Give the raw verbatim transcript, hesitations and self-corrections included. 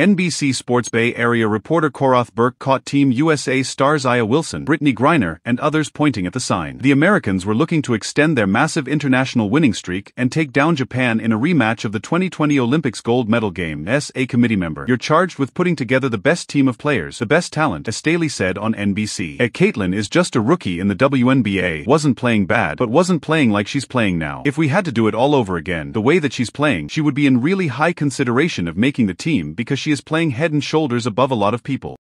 N B C Sports Bay Area reporter Koroth Burke caught Team U S A stars Aya Wilson, Brittany Griner, and others pointing at the sign. The Americans were looking to extend their massive international winning streak and take down Japan in a rematch of the twenty twenty Olympics gold medal game. As a committee member, you're charged with putting together the best team of players, the best talent, as Staley said on N B C. A Caitlin is just a rookie in the W N B A, wasn't playing bad, but wasn't playing like she's playing now. If we had to do it all over again, the way that she's playing, she would be in really high consideration of making the team because she is playing head and shoulders above a lot of people.